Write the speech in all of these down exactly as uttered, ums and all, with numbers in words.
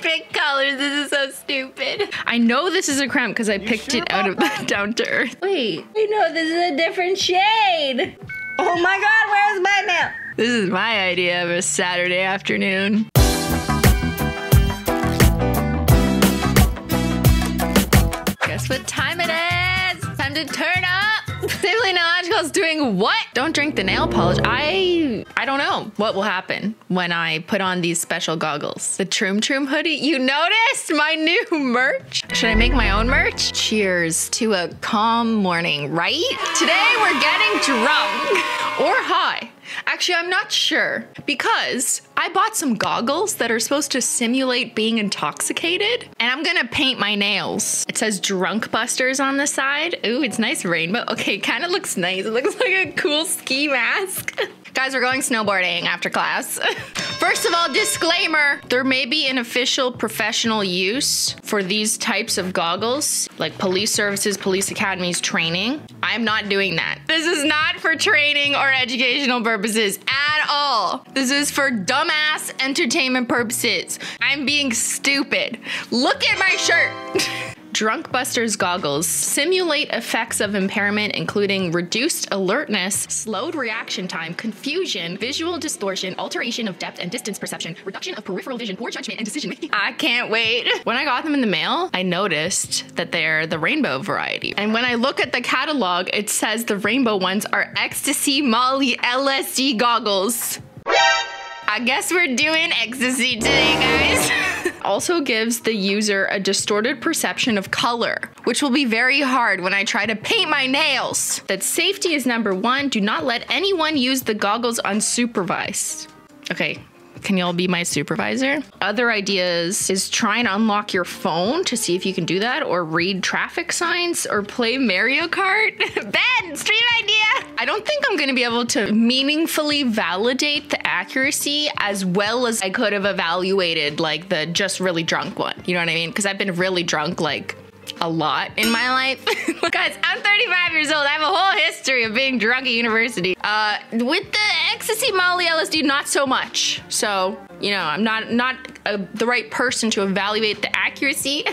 pick colors. This is so stupid. I know this is a creme because I you picked sure it out of the Down to Earth. Wait, you know this is a different shade. Oh my God, where's my nail? This is my idea of a Saturday afternoon. Guess what time it is? Time to turn up. Simply Nailogical is doing what? Don't drink the nail polish. I I don't know what will happen when I put on these special goggles. The Troom Troom hoodie. You noticed my new merch? Should I make my own merch? Cheers to a calm morning, right? Today we're getting drunk or high. Actually, I'm not sure because I bought some goggles that are supposed to simulate being intoxicated, and I'm gonna paint my nails. It says Drunk Busters on the side. Ooh, it's nice rainbow. Okay, it kind of looks nice. It looks like a cool ski mask. Guys, we're going snowboarding after class. First of all, disclaimer, there may be an official professional use for these types of goggles, like police services, police academies, training. I'm not doing that. This is not for training or educational purposes at all. This is for dumbass entertainment purposes. I'm being stupid. Look at my shirt. Drunk Busters goggles simulate effects of impairment, including reduced alertness, slowed reaction time, confusion, visual distortion, alteration of depth and distance perception, reduction of peripheral vision, poor judgment, and decision making. I can't wait. When I got them in the mail, I noticed that they're the rainbow variety. And when I look at the catalog, it says the rainbow ones are ecstasy, Molly, L S D goggles. I guess we're doing ecstasy today, guys. Also gives the user a distorted perception of color, which will be very hard when I try to paint my nails. That safety is number one. Do not let anyone use the goggles unsupervised. Okay. Can y'all be my supervisor? Other ideas is try and unlock your phone to see if you can do that, or read traffic signs, or play Mario Kart. Ben, stream idea! I don't think I'm gonna be able to meaningfully validate the accuracy as well as I could have evaluated like the just really drunk one. You know what I mean? Because I've been really drunk like a lot in my life. Guys, I'm thirty-five years old. I have a whole history of being drunk at university. Uh, with the ecstasy, Molly, L S D, not so much. So, you know, I'm not, not a, the right person to evaluate the accuracy.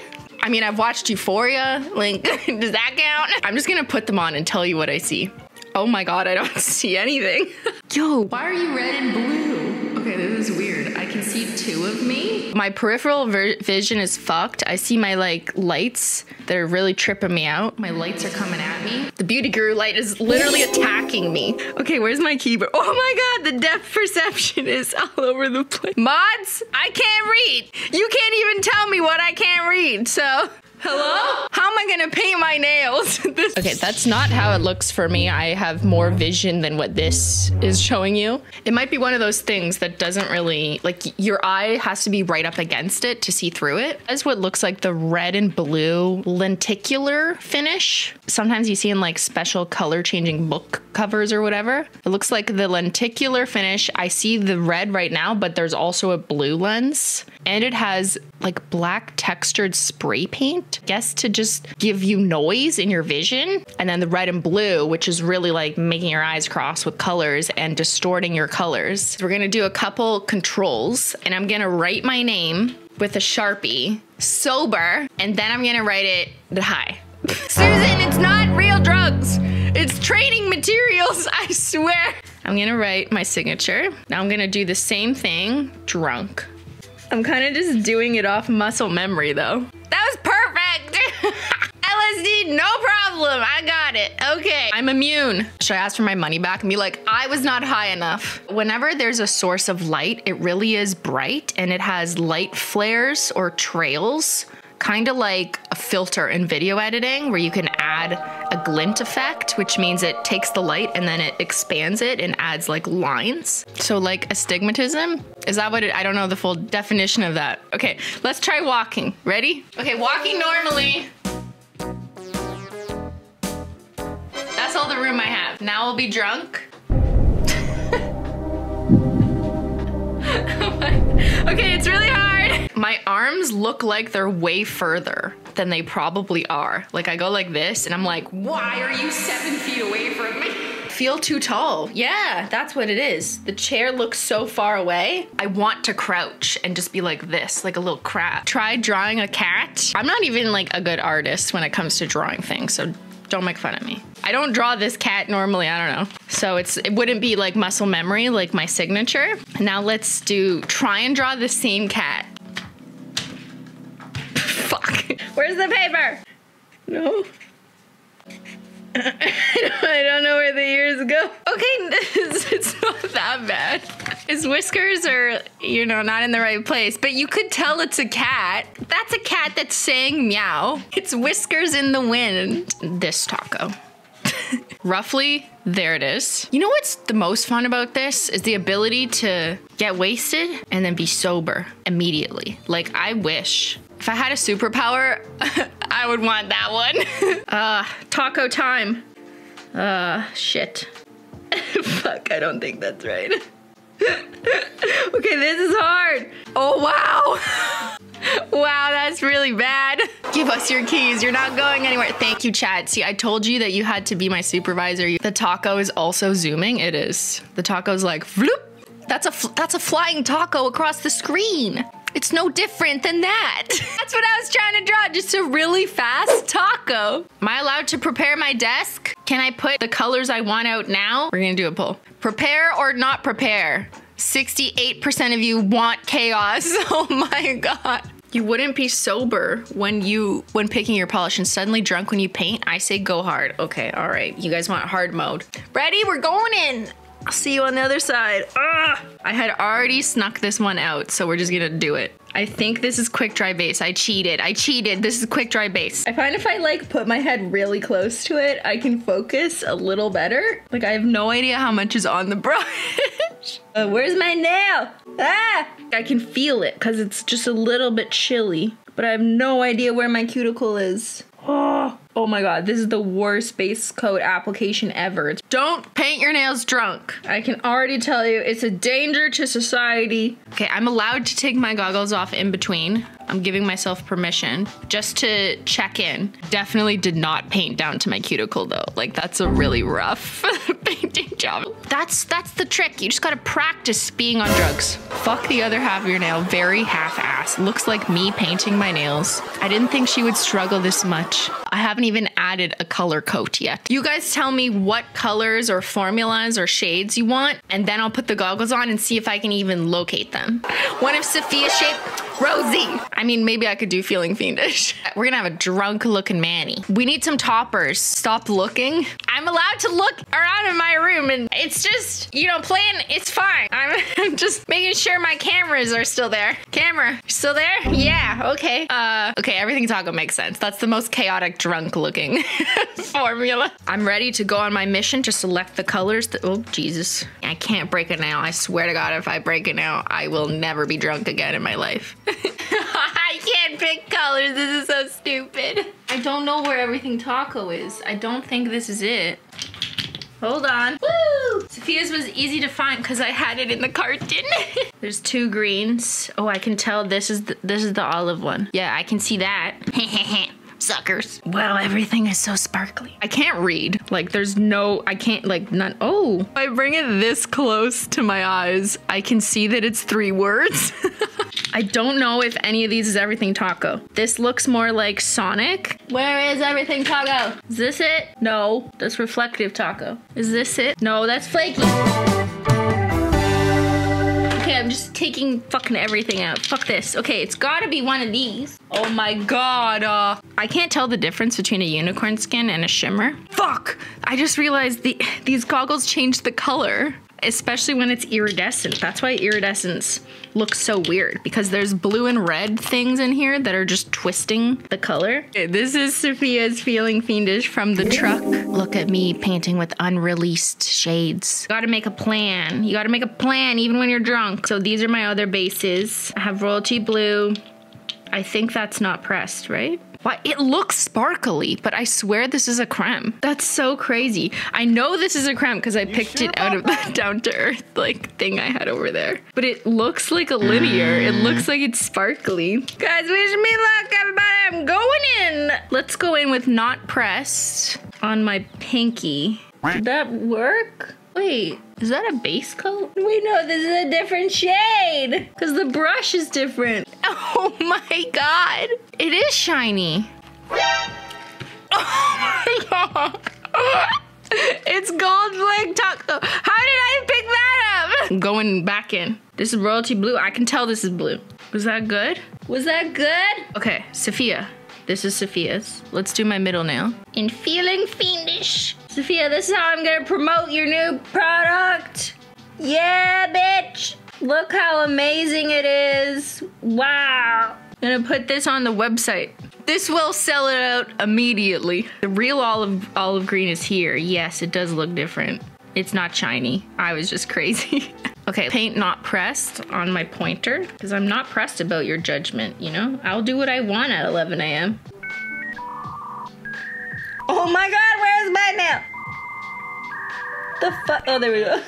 I mean, I've watched Euphoria. Like, does that count? I'm just gonna put them on and tell you what I see. Oh my God, I don't see anything. Yo, why are you red and blue? Okay, this is weird. I can see two of me. My peripheral vision is fucked. I see my like lights that are really tripping me out. My lights are coming at me. The beauty guru light is literally attacking me. Okay, where's my keyboard? Oh my God, the depth perception is all over the place. Mods, I can't read. You can't even tell me what I can't read, so. Hello? How am I gonna paint my nails? This okay, that's not how it looks for me. I have more vision than what this is showing you. It might be one of those things that doesn't really, like your eye has to be right up against it to see through it. That's what looks like the red and blue lenticular finish. Sometimes you see in like special color changing book covers or whatever. It looks like the lenticular finish. I see the red right now, but there's also a blue lens. And it has like black textured spray paint, I guess to just give you noise in your vision. And then the red and blue, which is really like making your eyes cross with colors and distorting your colors. So we're gonna do a couple controls and I'm gonna write my name with a Sharpie, sober, and then I'm gonna write it high. Susan, it's not real drugs. It's training materials, I swear. I'm gonna write my signature. Now I'm gonna do the same thing, drunk. I'm kind of just doing it off muscle memory though. That was perfect! L S D, no problem, I got it, okay. I'm immune. Should I ask for my money back and be like, I was not high enough? Whenever there's a source of light, it really is bright and it has light flares or trails, kind of like a filter in video editing where you can add a glint effect, which means it takes the light and then it expands it and adds like lines. So like astigmatism, is that what it, I don't know the full definition of that. Okay, let's try walking, ready? Okay, walking normally. That's all the room I have. Now I'll be drunk. Okay, it's really hard. My arms look like they're way further than they probably are. Like I go like this and I'm like, why are you seven feet away from me? feel too tall. Yeah, that's what it is. The chair looks so far away. I want to crouch and just be like this, like a little crab. Try drawing a cat. I'm not even like a good artist when it comes to drawing things, so don't make fun of me. I don't draw this cat normally, I don't know. So it's it wouldn't be like muscle memory, like my signature. Now let's do, try and draw the same cat. Fuck. Where's the paper? No. I don't know where the ears go. Okay, it's, it's not that bad. His whiskers are, you know, not in the right place, but you could tell it's a cat. That's a cat that's saying meow. It's whiskers in the wind. This taco. Roughly, there it is. You know what's the most fun about this is the ability to get wasted and then be sober immediately. Like, I wish. If I had a superpower, I would want that one. uh, taco time. Uh, shit. Fuck, I don't think that's right. Okay, this is hard. Oh, wow. Wow, that's really bad. Give us your keys. You're not going anywhere. Thank you, Chad. See, I told you that you had to be my supervisor. The taco is also zooming. It is. The taco's like, floop. That's a, fl that's a flying taco across the screen. It's no different than that. That's what I was trying to draw, just a really fast taco. Am I allowed to prepare my desk? Can I put the colors I want out now? We're gonna do a poll. Prepare or not prepare? sixty-eight percent of you want chaos. Oh my God. You wouldn't be sober when you, when picking your polish and suddenly drunk when you paint. I say go hard. Okay, all right. You guys want hard mode. Ready? We're going in. I'll see you on the other side. Ugh. I had already snuck this one out, so we're just gonna do it. I think this is quick dry base. I cheated, I cheated. This is quick dry base. I find if I like put my head really close to it, I can focus a little better. Like I have no idea how much is on the brush. uh, where's my nail? Ah! I can feel it because it's just a little bit chilly, but I have no idea where my cuticle is. Oh, oh my God, this is the worst base coat application ever. Don't paint your nails drunk. I can already tell you it's a danger to society. Okay, I'm allowed to take my goggles off in between. I'm giving myself permission just to check in. Definitely did not paint down to my cuticle though. Like that's a really rough painting job. That's, that's the trick. You just gotta practice being on drugs. Fuck the other half of your nail, very half-assed. Looks like me painting my nails. I didn't think she would struggle this much. I haven't even added a color coat yet. You guys tell me what colors or formulas or shades you want, and then I'll put the goggles on and see if I can even locate them. One of Sophia's shapes, Rosie. I mean, maybe I could do feeling fiendish. We're gonna have a drunk looking Manny. We need some toppers. Stop looking. I'm allowed to look around in my room and it's just, you know, playing, it's fine. I'm, I'm just making sure my cameras are still there. Camera, still there? Yeah, okay. Uh, okay, everything taco makes sense. That's the most chaotic chaotic drunk looking formula. I'm ready to go on my mission to select the colors that, oh Jesus. I can't break it now. I swear to God, if I break it now, I will never be drunk again in my life. I can't pick colors, this is so stupid. I don't know where everything taco is. I don't think this is it. Hold on. Woo! Sophia's was easy to find because I had it in the carton. There's two greens. Oh, I can tell this is the, this is the olive one. Yeah, I can see that. Suckers. Wow, everything is so sparkly. I can't read. Like there's no, I can't like none. Oh, if I bring it this close to my eyes, I can see that it's three words. I don't know if any of these is everything taco. This looks more like Sonic. Where is everything taco? Is this it? No, that's reflective taco. Is this it? No, that's flaky. Okay, I'm just taking fucking everything out. Fuck this. Okay, it's gotta be one of these. Oh my God. Uh, I can't tell the difference between a unicorn skin and a shimmer. Fuck! I just realized the these goggles change the color, especially when it's iridescent. That's why iridescence looks so weird because there's blue and red things in here that are just twisting the color. Okay, this is Sophia's feeling fiendish from the truck. Look at me painting with unreleased shades. You gotta make a plan. You gotta make a plan even when you're drunk. So these are my other bases. I have royalty blue. I think that's not pressed, right? Why, it looks sparkly, but I swear this is a creme. That's so crazy. I know this is a creme because I you picked sure it out of that down to earth like thing I had over there. But it looks like a linear. Mm. It looks like it's sparkly. Guys, wish me luck, everybody. I'm going in. Let's go in with not pressed on my pinky. Did that work? Wait, is that a base coat? Wait, no, this is a different shade because the brush is different. Oh my God. It is shiny. Oh my God. It's Gold Flake Taco. How did I pick that up? Going back in. This is royalty blue. I can tell this is blue. Was that good? Was that good? Okay, Sophia. This is Sophia's. Let's do my middle nail. In feeling fiendish. Sophia, this is how I'm gonna promote your new product. Yeah, bitch. Look how amazing it is. Wow. I'm gonna put this on the website. This will sell it out immediately. The real olive, olive green is here. Yes, it does look different. It's not shiny. I was just crazy. Okay, paint not pressed on my pointer because I'm not pressed about your judgment, you know? I'll do what I want at eleven A M Oh my God, where's my nail? The fuck? Oh, there we go.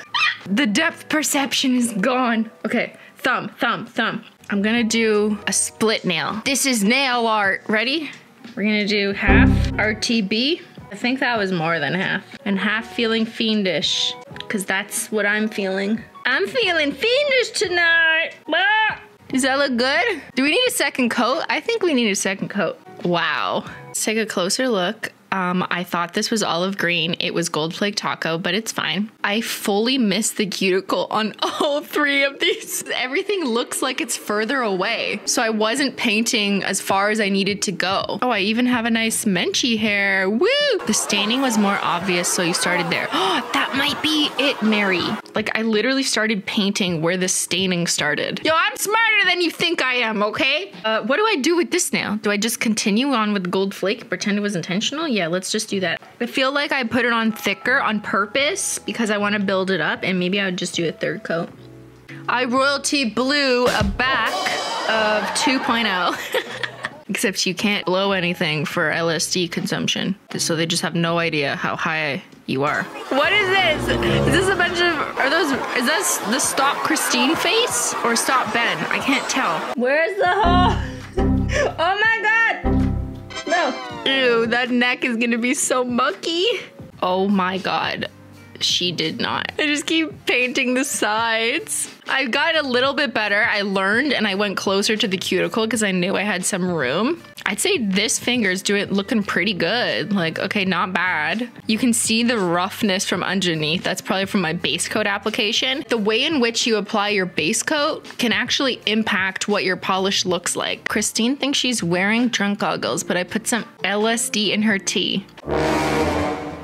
The depth perception is gone. Okay, thumb, thumb, thumb. I'm gonna do a split nail. This is nail art. Ready? We're gonna do half R T B. I think that was more than half. And half feeling fiendish because that's what I'm feeling. I'm feeling fiendish tonight. Ah! Does that look good? Do we need a second coat? I think we need a second coat. Wow. Let's take a closer look. Um, I thought this was olive green. It was Gold Flake Taco, but it's fine. I fully missed the cuticle on all three of these. Everything looks like it's further away. So I wasn't painting as far as I needed to go. Oh, I even have a nice Menchie hair. Woo! The staining was more obvious, so you started there. Oh, that might be it, Mary. Like, I literally started painting where the staining started. Yo, I'm smarter than you think I am, okay? Uh, what do I do with this now? Do I just continue on with Gold Flake, pretend it was intentional? Yeah. Yeah, let's just do that. I feel like I put it on thicker on purpose because I want to build it up, and maybe I would just do a third coat. I royalty blew a back of two point oh. Except you can't blow anything for L S D consumption. So they just have no idea how high you are. What is this? Is this a bunch of, are those, is that the Stop Christine face or Stop Ben? I can't tell. Where's the hole? Oh my God. No. Ew, that neck is gonna be so mucky. Oh my God, she did not. I just keep painting the sides. I got a little bit better. I learned and I went closer to the cuticle because I knew I had some room. I'd say this finger's doing looking pretty good. Like, okay, not bad. You can see the roughness from underneath. That's probably from my base coat application. The way in which you apply your base coat can actually impact what your polish looks like. Christine thinks she's wearing drunk goggles, but I put some L S D in her tea. Call the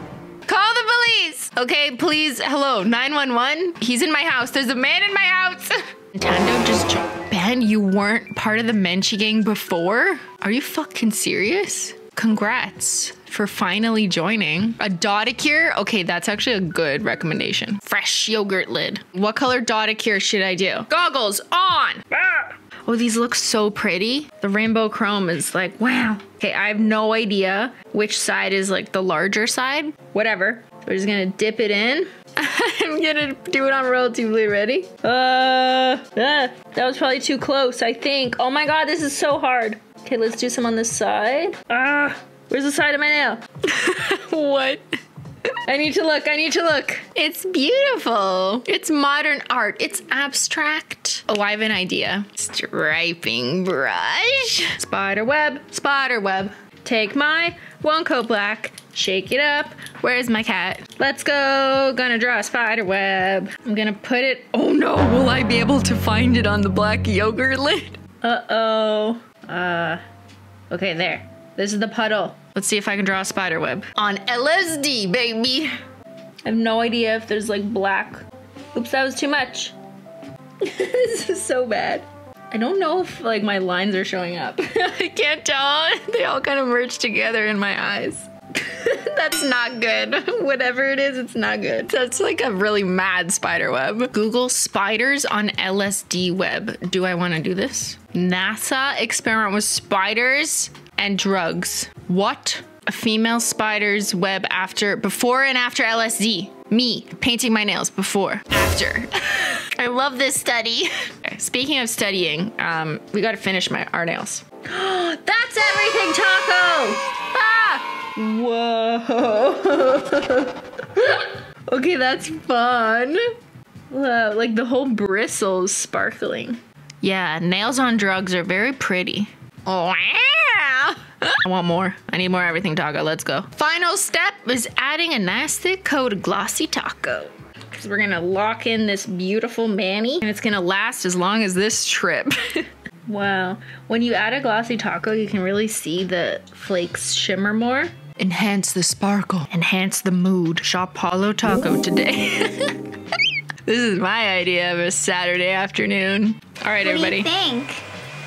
police! Okay, please, hello, nine one one? He's in my house, there's a man in my house! Nintendo just jumped. Ben, you weren't part of the Menchie gang before? Are you fucking serious? Congrats for finally joining. A Dodicure? Okay, that's actually a good recommendation. Fresh yogurt lid. What color Dodicure should I do? Goggles on! Ah! Oh, these look so pretty. The rainbow chrome is like, wow. Okay, I have no idea which side is like the larger side. Whatever. We're just gonna dip it in. I'm gonna do it on royalty blue. Ready? Uh, uh, that was probably too close, I think. Oh my God, this is so hard. Okay, let's do some on this side. Ah, uh, where's the side of my nail? What? I need to look, I need to look. It's beautiful. It's modern art, it's abstract. Oh, I have an idea. Striping brush. Spider web, spider web. Take my one coat black, shake it up. Where's my cat? Let's go, gonna draw a spider web. I'm gonna put it, oh no, will I be able to find it on the black yogurt lid? Uh-oh, uh, okay, there. This is the puddle. Let's see if I can draw a spider web. On L S D, baby. I have no idea if there's like black. Oops, that was too much. This is so bad. I don't know if like my lines are showing up. I can't tell. They all kind of merge together in my eyes. That's not good. Whatever it is, it's not good. That's like a really mad spider web. Google spiders on L S D web. Do I want to do this? NASA experiment with spiders and drugs. What? A female spider's web after, before and after L S D. Me painting my nails before, after. I love this study. Speaking of studying, um, we gotta finish my our nails. That's everything taco. Ah! Whoa. Okay, that's fun. Wow, like the whole bristle's sparkling. Yeah, nails on drugs are very pretty. Wow. I want more. I need more Everything Taco. Let's go. Final step is adding a nice thick coat of Glossy Taco. Because we're going to lock in this beautiful mani. And it's going to last as long as this trip. Wow. When you add a Glossy Taco, you can really see the flakes shimmer more. Enhance the sparkle. Enhance the mood. Shop Holo Taco today. This is my idea of a Saturday afternoon. All right, everybody. What do you think?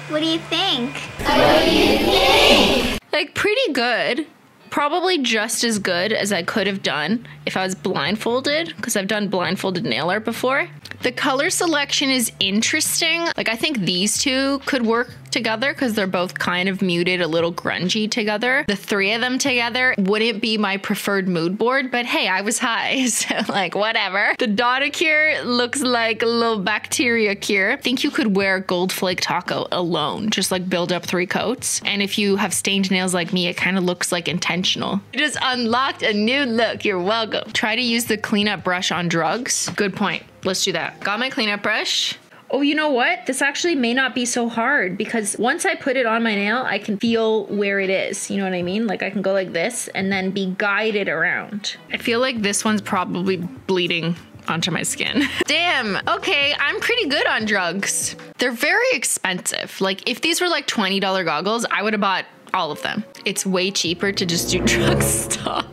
What do you think? What do you think? Like, pretty good. Probably just as good as I could have done if I was blindfolded, because I've done blindfolded nail art before. The color selection is interesting. Like, I think these two could work together because they're both kind of muted, a little grungy together. The three of them together wouldn't be my preferred mood board, but hey, I was high, so like, whatever. The Dada Cure looks like a little bacteria cure. I think you could wear Gold Flake Taco alone, just like build up three coats. And if you have stained nails like me, it kind of looks like intentional. You just unlocked a new look. You're welcome. Try to use the cleanup brush on drugs. Good point. Let's do that. Got my cleanup brush. Oh, you know what? This actually may not be so hard because once I put it on my nail, I can feel where it is. You know what I mean? Like I can go like this and then be guided around. I feel like this one's probably bleeding onto my skin. Damn. Okay, I'm pretty good on drugs. They're very expensive. Like if these were like twenty dollar goggles, I would have bought all of them. It's way cheaper to just do drugs. Stop.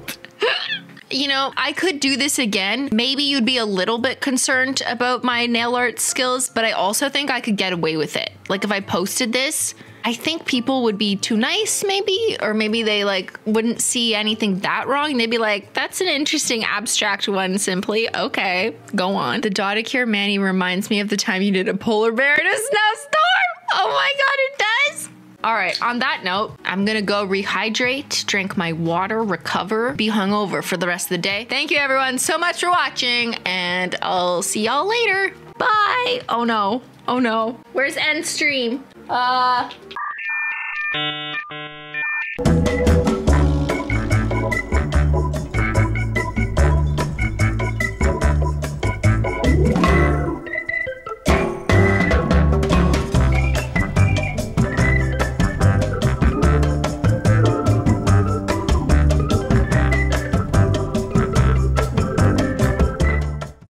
You know, I could do this again. Maybe you'd be a little bit concerned about my nail art skills, but I also think I could get away with it. Like if I posted this, I think people would be too nice maybe, or maybe they like wouldn't see anything that wrong. They'd be like, that's an interesting abstract one, Simply. Okay, go on. The Dada Cure mani reminds me of the time you did a polar bear in a snowstorm. Oh my God, it does. All right, on that note, I'm gonna go rehydrate, drink my water, recover, be hungover for the rest of the day. Thank you everyone so much for watching and I'll see y'all later. Bye. Oh no, oh no. Where's end stream? Uh.